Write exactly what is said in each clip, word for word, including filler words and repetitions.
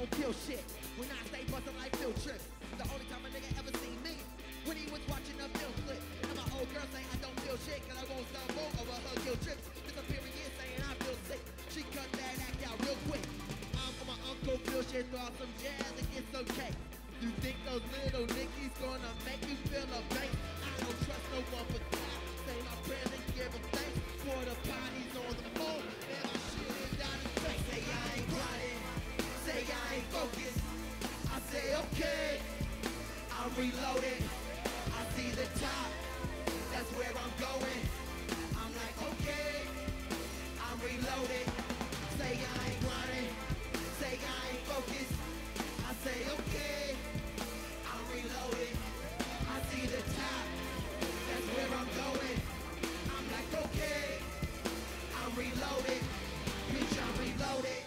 no pill shit. When I stay bustin' like Phil Tripp. The only time a nigga ever seen me, when he was watching a film clip. And my old girl say I don't feel shit, cause I won't stumble over her guilt trips. Disappearing in saying I feel sick. She cut that act out real quick. I'm for my uncle Phil shit, throw out some jazz and get some cake. You think those little nickies gonna make you feel a bank? I don't trust no one but God. Say my prayers and give them thanks. For the parties on the phone, man, my shit is down the face. Say I ain't grinding, say I ain't focused. I say okay, I'm reloaded. I see the top, that's where I'm going. I'm like okay, I'm reloaded. Say I ain't grinding, say I ain't focused. I say okay, I'm reloaded. I see the top, that's where I'm going. I'm like okay, I'm reloaded. Bitch, I'm reloaded.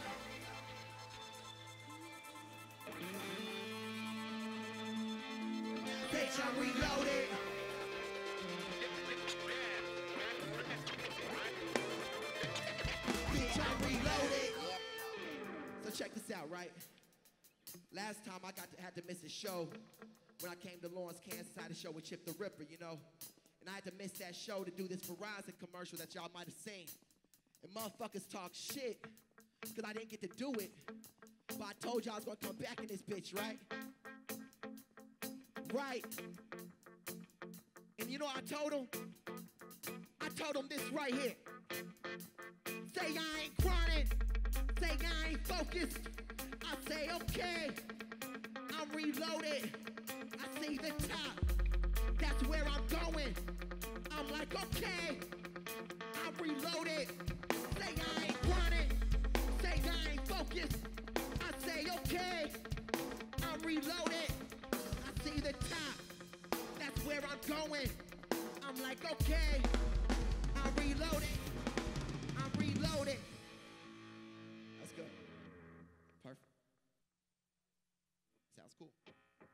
Bitch, I'm reloaded. Bitch, I'm reloaded. So check this out, right? Last time I got to, had to miss a show. When I came to Lawrence, Kansas, I had a show with Chip the Ripper, you know? And I had to miss that show to do this Verizon commercial that y'all might have seen. And motherfuckers talk shit, cause I didn't get to do it. But I told y'all I was gonna come back in this bitch, right? Right. And you know what I told them? I told them this right here. Say I ain't grinding, say I ain't focused. I say, okay, I'm reloaded. I see the top, that's where I'm going. I'm like, okay, I'm reloaded. Say I ain't grinding, say I ain't focused. I say, okay, I'm reloaded. I see the top, that's where I'm going. I'm like, okay, I'm reloaded. I'm reloaded. That's good. Perfect. Sounds cool.